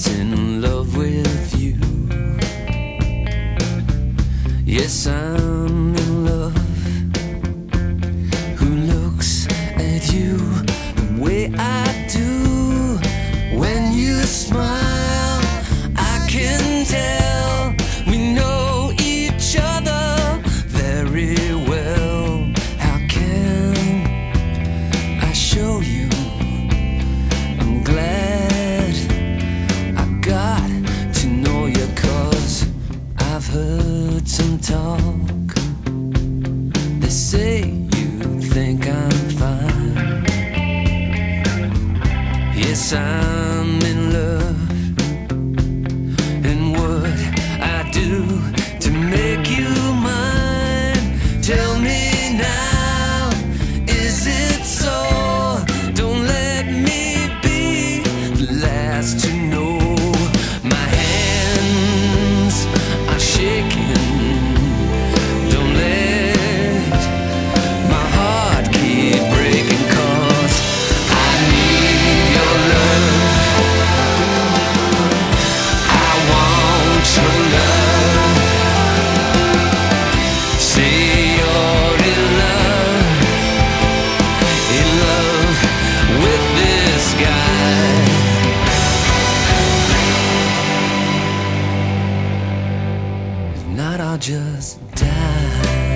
guy's in love with you. Yes, I'm in love. Who looks at you the way I do? When you smile, I can tell we know each other very well. How can I show you? I'm glad I got to know you, 'cause I've heard some talk. They say you think I'm fine. Yes, I'm in love. And what I do to make you mine, tell me now, is it so? Don't let me be the last to know. My hands are shaking. I'll just die.